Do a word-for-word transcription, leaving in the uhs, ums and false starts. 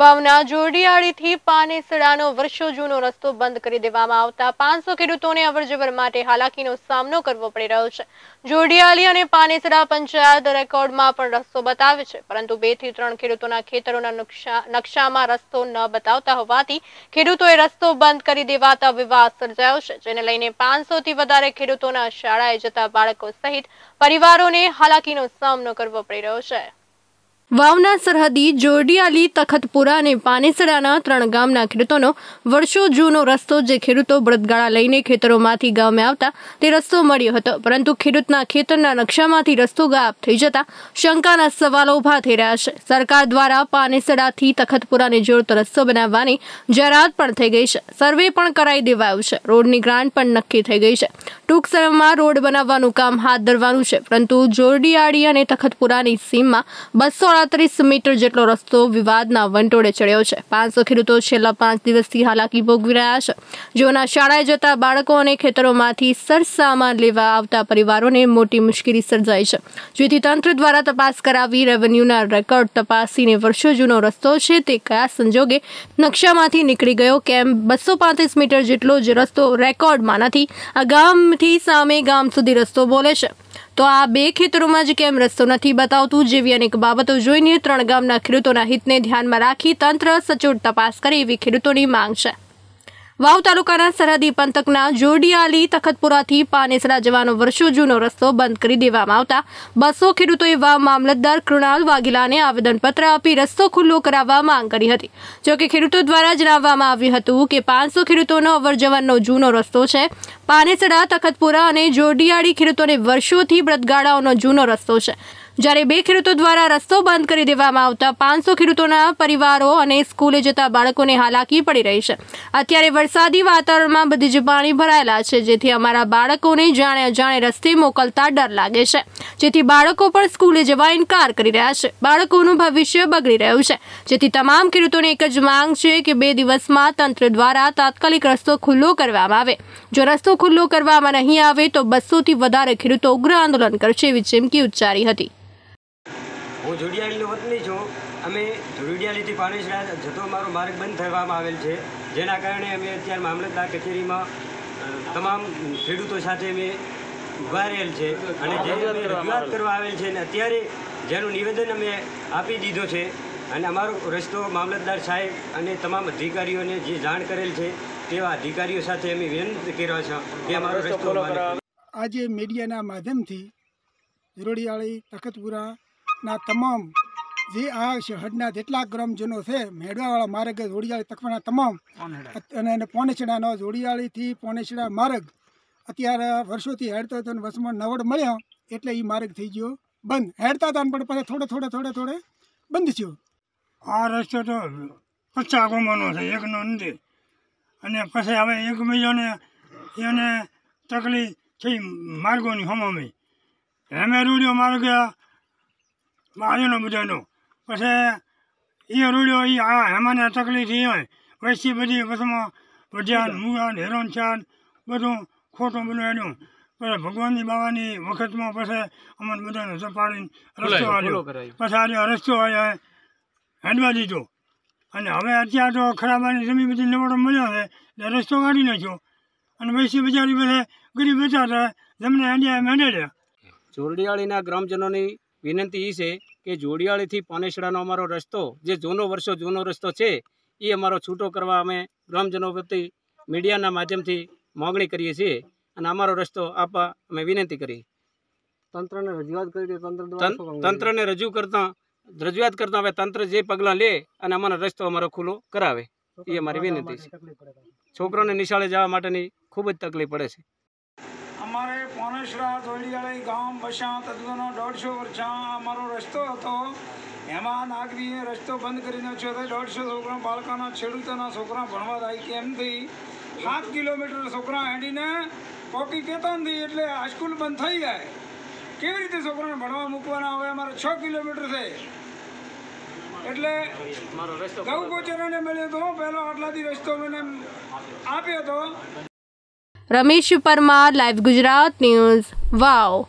વાવના જોરડીયાળીથી પાનેસડાનો વર્ષો જૂનો રસ્તો બંધ કરી દેવામાં આવતા પાંચસો ખેડૂતોને અવરજવર માટે હાલાકીનો સામનો કરવો પડી રહ્યો છે। જોરડીયાળી અને પાનેસડા પંચાયત રેકોર્ડમાં પણ રસ્તો બતાવે છે, પરંતુ બે થી ત્રણ ખેડૂતોના ખેતરોના નકશામાં રસ્તો ન બતાવતા હોવાથી ખેડૂતોએ રસ્તો બંધ કરી દેવાતા વિવાદ સર્જાયો છે, જેને લઈને પાંચસો થી વધારે ખેડૂતોના શાળાએ જતા બાળકો સહિત પરિવારોને હાલાકીનો સામનો કરવો પડી રહ્યો છે। વાવના સરહદી જોરડીયાળી તખતપુરા અને પાનેસડાના ત્રણ ગામના ખેડૂતોનો વર્ષો જૂનો રસ્તો, જે ખેડૂતો બળદગાડા લઈને ખેતરોમાંથી ગામે આવતા તે રસ્તો મળ્યો હતો, પરંતુ ખેડૂતના ખેતરના નકશામાંથી રસ્તો ગાયબ થઈ જતા શંકાના સવાલો ઉભા થઈ રહ્યા છે। સરકાર દ્વારા પાનેસડાથી તખતપુરાને જોડતો રસ્તો બનાવવાની જાહેરાત પણ થઈ ગઈ છે, સર્વે પણ કરાઈ દેવાયું છે, રોડની ગ્રાન્ટ પણ નક્કી થઈ ગઈ છે। ટૂંક સમયમાં રોડ બનાવવાનું કામ હાથ ધરવાનું છે, પરંતુ જોરડીયાળી અને તખતપુરાની સીમમાં બસો ત્રીસ મીટર જેટલો રસ્તો વિવાદના વંટોળે ચડ્યો છે। પાંચસો ખેડૂતો છેલ્લા પાંચ દિવસથી હાલાકી ભોગવી રહ્યા છે, જેઓના શાળાએ જતા બાળકો અને ખેતરોમાંથી સરસામાન લેવા આવતા પરિવારોને મોટી મુશ્કેલી સર્જાઈ છે, જેથી તંત્ર દ્વારા તપાસ કરાવી રેવન્યુના રેકોર્ડ તપાસીને વર્ષો જૂનો રસ્તો છે તે કયા સંજોગે નકશામાંથી નીકળી ગયો, કેમ બસો પાંત્રીસ મીટર જેટલો જે રસ્તો રેકોર્ડમાં નથી આ ગામથી સામે ગામ સુધી રસ્તો બોલે છે, તો આ બે ખેતરોમાં જ કેમ રસ્તો નથી બતાવતું જેવી અનેક બાબતો જોઈને ત્રણ ગામના ખેડૂતોના હિતને ધ્યાનમાં રાખી તંત્ર સચોટ તપાસ કરે એવી ખેડૂતોની માંગ છે। વાવ તાલુકાના સરહદી પંથકના જોરડીયાળી તખતપુરાથી પાનેસડા જવાનો વર્ષો જૂનો રસ્તો બંધ કરી દેવામાં આવતા બસો ખેડૂતોએ વાવ મામલતદાર કૃણાલ વાઘેલાને આવેદનપત્ર આપી રસ્તો ખુલ્લો કરાવવા માંગ કરી હતી, જોકે ખેડૂતો દ્વારા જણાવવામાં આવ્યું હતું કે પાંચસો ખેડૂતોનો અવરજવરનો જૂનો રસ્તો છે। પાનેસડા, તખતપુરા અને જોરડીયાળી ખેડૂતોને વર્ષોથી બળદગાડાઓનો જૂનો રસ્તો છે, જ્યારે બે ખેડૂતો દ્વારા રસ્તો બંધ કરી દેવામાં આવતા પાંચસો ખેડૂતોના પરિવારો અને સ્કૂલે જતા બાળકોને હાલાકી પડી રહી છે। અત્યારે વરસાદી વાતાવરણમાં બધી જ પાણી ભરાયેલા છે, જેથી અમારા બાળકોને જાણે અજાણે રસ્તે મોકલતા ડર લાગે છે, જેથી બાળકો પણ સ્કૂલે જવા ઇનકાર કરી રહ્યા છે। બાળકોનું ભવિષ્ય બગડી રહ્યું છે, જેથી તમામ ખેડૂતોને એક જ માંગ છે કે બે દિવસમાં તંત્ર દ્વારા તાત્કાલિક રસ્તો ખુલ્લો કરવામાં આવે। જો રસ્તો ખુલ્લો કરવામાં નહીં આવે તો બસોથી વધારે ખેડૂતો ઉગ્ર આંદોલન કરશે એવી ચીમકી ઉચ્ચારી હતી। હું જોરડીયાળીનો વતની છું। અમે જોરડીયાળીથી પાનેસડા જતો અમારો માર્ગ બંધ થવામાં આવેલ છે, જેના કારણે અમે અત્યારે મામલતદાર કચેરીમાં તમામ ખેડૂતો સાથે અમે ઉભા રહેલ છે અને જે અમે રજૂઆત કરવા આવેલ છે અને અત્યારે જેનું નિવેદન અમે આપી દીધો છે અને અમારો રસ્તો મામલતદાર સાહેબ અને તમામ અધિકારીઓને જે જાણ કરેલ છે તેવા અધિકારીઓ સાથે અમે વિનંતી કર્યા છે કે અમારો રસ્તો આજે મીડિયાના માધ્યમથી જોરડીયાળી તખતપુરાના તમામ જે આ શહેરના જેટલા ગ્રામજનો છે મેળવાવાળા માર્ગ જોરડીયાળી તખતપુરાના તમામ અને પાનેસડાનો જોરડીયાળીથી પાનેસડા માર્ગ અત્યારે વર્ષોથી હેડતો હતો અને વર્ષમાં નવડ મળ્યો એટલે એ માર્ગ થઈ ગયો બંધ। હેડતા હતા પણ પછી થોડે થોડે થોડે થોડે બંધ થયો। આ રસ્તો તો પચાસ ગામનો છે, એકનો નથી અને પછી હવે એકબીજાને એને તકલીફ થઈ માર્ગોની હમામી હેમે રૂડ્યો માર્ગ આવ્યોનો બધાનો પછી એ રૂડ્યો એ આ હેમાને તકલીફ થઈ હોય વસ્તી બધી બસમાં વઢિયાન મુગાન હેરોન છાન બધું ખોટું બધું હેડ્યું પછી ભગવાનની બાવાની વખતમાં પછી અમને બધાને ઝપાડીને રસ્તો આવ્યો પછી આજે રસ્તો આવ્યો હેડવા દીધો અને હવે અત્યારે તો ખરાબાની જમીન બધી નવડો મળ્યો છે એટલે રસ્તો કાઢી નાખ્યો અને વૈસી બજારી બધા ગરીબ બચા થાય જમને અંડિયા મેળે। જોરડીયાળીના ગ્રામજનોની વિનંતી એ છે કે જોરડીયાળીથી પાનેસડાનો અમારો રસ્તો જે જૂનો વર્ષો જૂનો રસ્તો છે એ અમારો છૂટો કરવા અમે ગ્રામજનો પ્રત્યે મીડિયાના માધ્યમથી માગણી કરીએ છીએ અને અમારો રસ્તો આપવા અમે વિનંતી કરી તંત્રને રજૂઆત કરી તંત્રને રજૂ કરતાં રજૂઆત કરતા હવે તંત્ર જે પગલાં લે અને અમારો રસ્તો અમારો ખુલ્લો કરાવે એ અમારી વિનંતી છે। છોકરાઓને નિશાળે જવા માટેની ખૂબ જ તકલીફ પડે છે। અમારે પાનેસડા જોરડીયાળી ગામ વસ્યા તદ્દનો દોઢસો વર્ષા અમારો રસ્તો હતો, એમાં નાગરીએ રસ્તો બંધ કરી નાખ્યો હતો। દોઢસો છોકરા બાળકોના ખેડૂતોના છોકરા ભણવા જાય કેમ થઈ સાત કિલોમીટર છોકરા હેડીને પોકી કહેતા નથી એટલે હાઈસ્કૂલ બંધ થઈ જાય કેવી રીતે છોકરાને ભણવા મૂકવાના આવે। અમારે છ કિલોમીટર છે એટલે ગૌ ગોચરાને મળ્યો હતો પહેલો આટલાથી રસ્તો મને આપ્યો હતો। રમેશ પરમાર, લાઈવ ગુજરાત ન્યૂઝ, વાવ।